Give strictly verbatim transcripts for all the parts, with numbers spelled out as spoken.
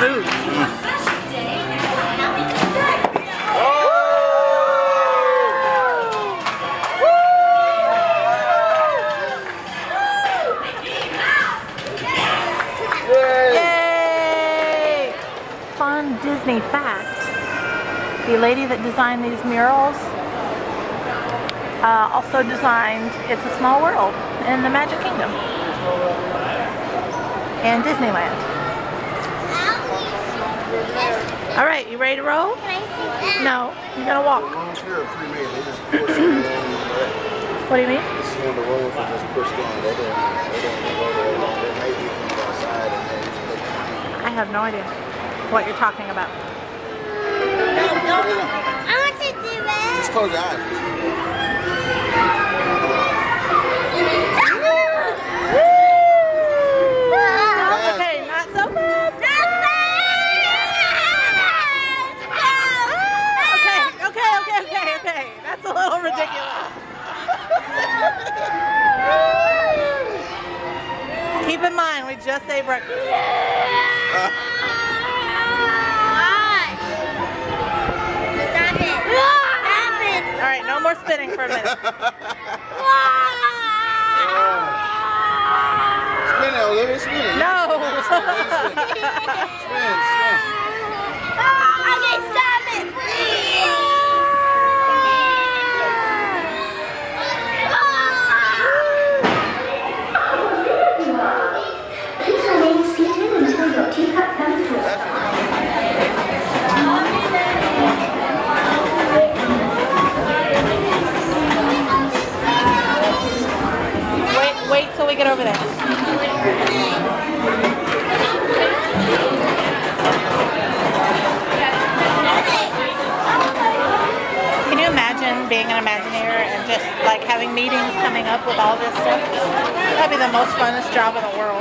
food. Yay! Fun Disney fact. The lady that designed these murals uh, also designed It's a Small World in the Magic Kingdom and Disneyland. All right, you ready to roll? Can I see that? No, you're gonna walk. What do you mean? I have no idea what you're talking about. No, don't do it. I want to do it. Just close your eyes. Okay, not so bad. That's a little ridiculous. Keep in mind, we just ate breakfast. Uh. Gosh. Stop it. Stop it. All right, no more spinning for a minute. Spin it, Olivia, spin it. No. Spin, spin. Okay, stop it, please. Wait till we get over there. Can you imagine being an Imagineer and just like having meetings coming up with all this stuff? That'd be the most funnest job in the world.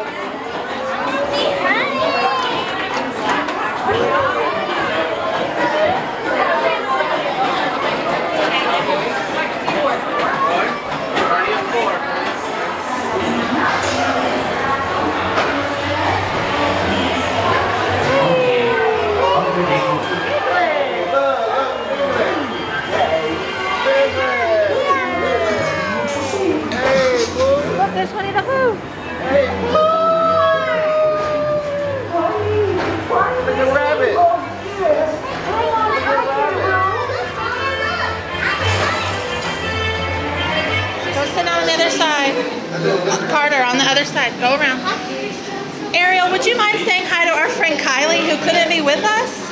Carter, on the other side. Go around. Ariel, would you mind saying hi to our friend Kylie, who couldn't be with us?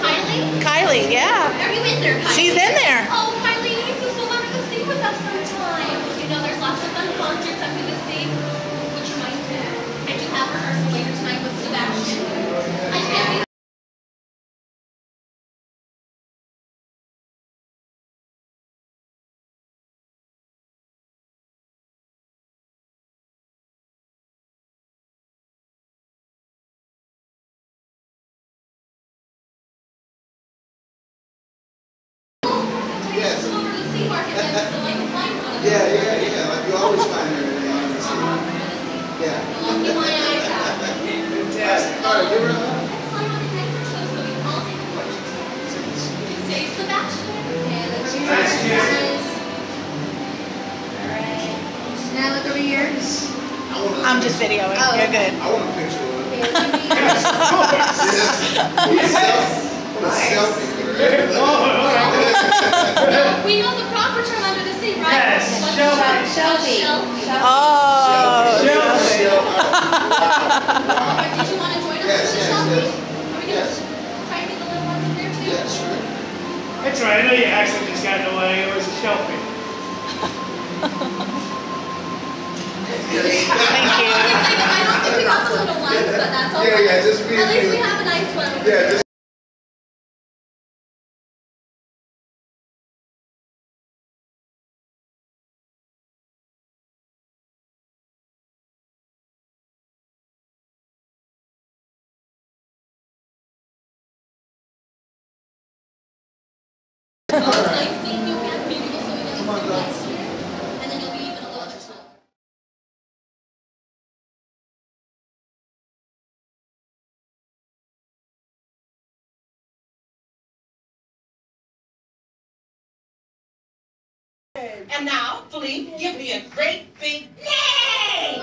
Kylie? Kylie, yeah. Are you in there, Kylie? She's in there. Oh, Kylie, you need to so long to sing with us sometime. You know, there's lots of fun concerts I'm going to sing. Would you mind? I do have rehearsal later tonight with Sebastian. I can't be And now, Philippe, give me a great big yay!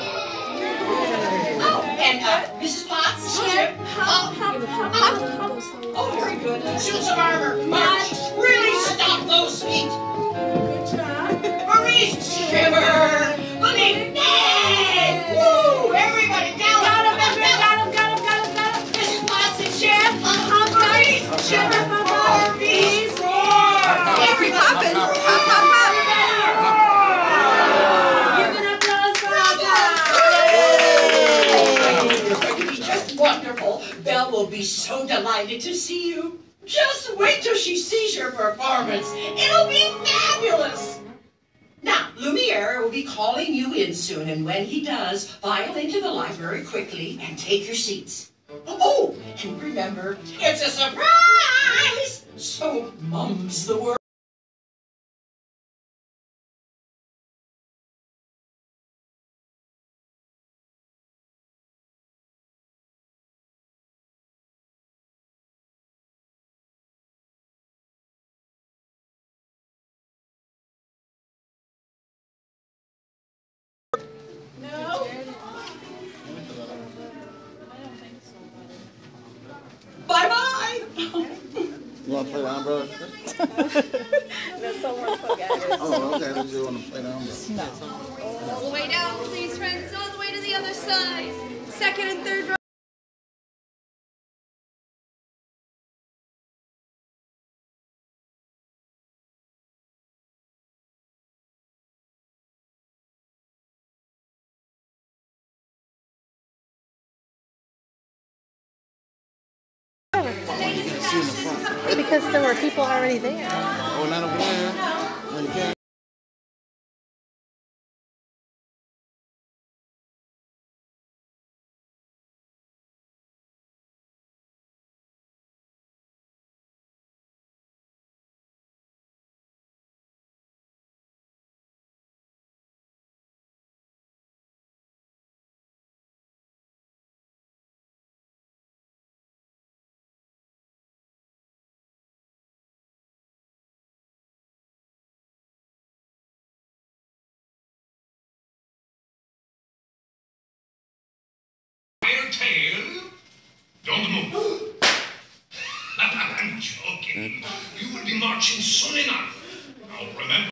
Oh, and uh, Missus Potts, here. Oh, oh, oh, very good. Shoots of armor, march. Really stop those feet. Good job. Maurice, shiver. Philippe, yay! Woo! Everybody down. Got him, got him, got him, got him, got him. Missus Potts and Sheriff, uh-huh, Maurice, shiver, Maurice, roar. Everybody poppin'. Belle will be so delighted to see you. Just wait till she sees your performance. It'll be fabulous. Now, Lumiere will be calling you in soon, and when he does, file into the library quickly and take your seats. Oh, and remember, it's a surprise! So mum's the word. You want to play down, brother? That's so much fun, guys. Oh, okay. Did you want to play down, brother? No. All the way down, please, friends. All the way to the other side. Second and third row. Because there were people already there. Oh, not over there. Like that. Tail? Don't move. I'm joking. You will be marching soon enough. Now remember.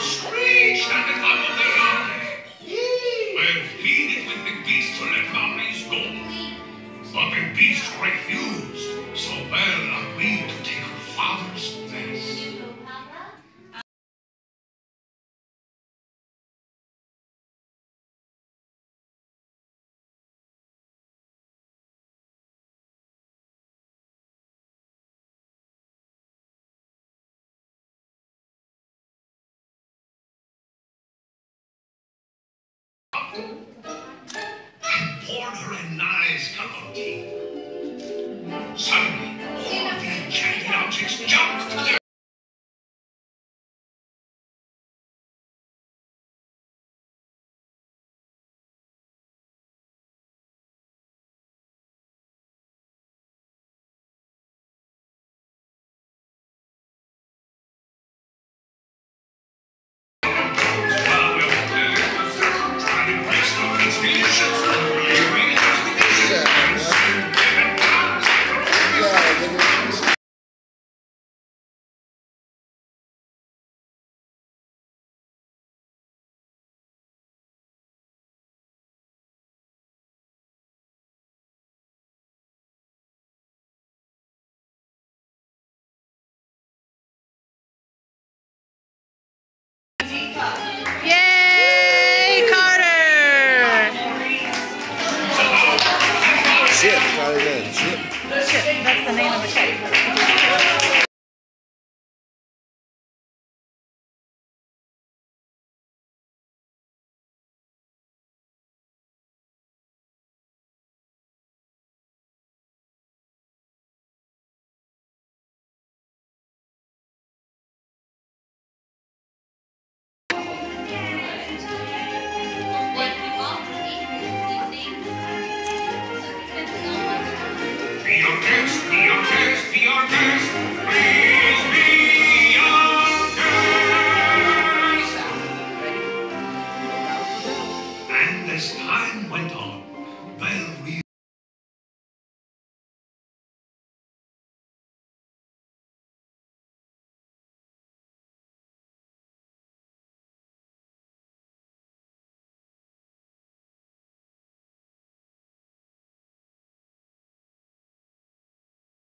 Screech at the top of the rock. We're pleaded with the beast to let Maurice go. But the beast refused, so Belle agreed to take her father's place. Suddenly, all of the enchanted objects jumped to their Yay, Carter! Chip, probably good. Chip. Chip, that's the name of the cake.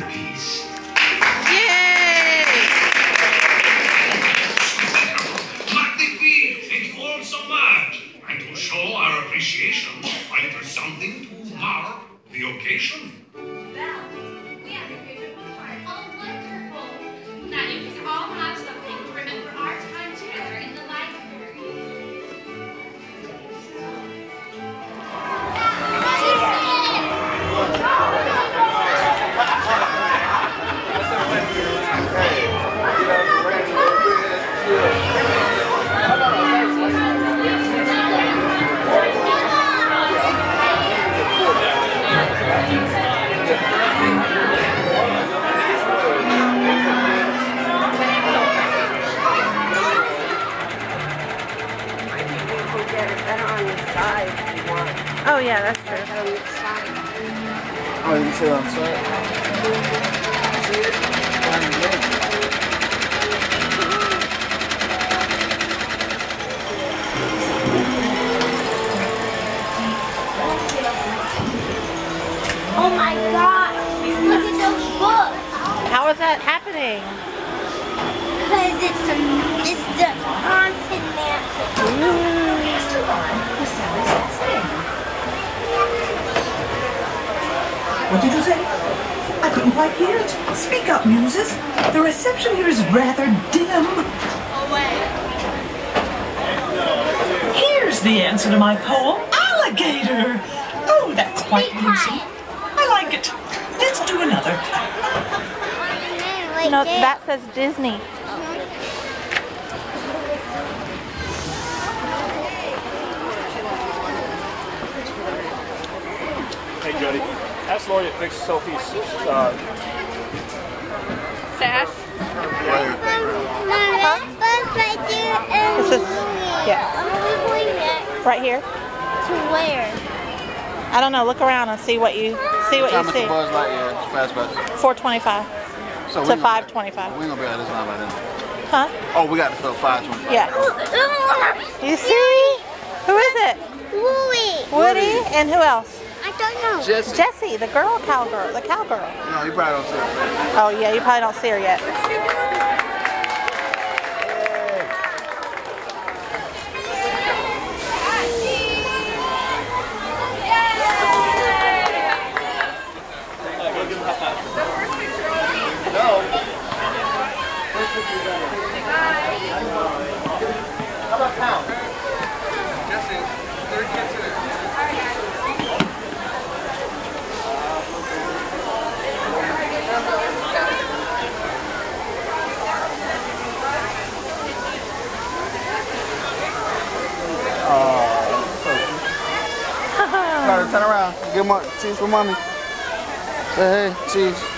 Peace. Yay! Magnifique! Thank you all so much! And to show our appreciation, I do something to mark the occasion. Well, we have your favorite part. Oh, wonderful! Now you can all have something to remember our time together in the library. Oh yeah, that's true. Oh, you can sit on the side. Oh my God! Look at those books. How is that happening? Because it's a, it's the haunted mansion. What did you say? I couldn't quite hear it. Speak up, Muses. The reception here is rather dim. Here's the answer to my poem, Alligator. Oh, that's quite amusing. I like it. Let's do another. No, that says Disney. Hey, Jody. Ask Lori to fix Sophie's uh sash. Huh? This is, yeah. Right here. To where? I don't know. Look around and see what you see. What you see. four twenty-five to five twenty-five. We're gonna be at this one by then. Huh? Oh, we got to fill five twenty-five. Yeah. You see? Who is it? Louie. Woody. Woody. And who else? I don't know. Jessie. Jessie, the girl cowgirl. The cowgirl. No, you probably don't see her. Oh, yeah, you probably don't see her yet. Turn around. Give my cheese for mommy. Say hey, cheese.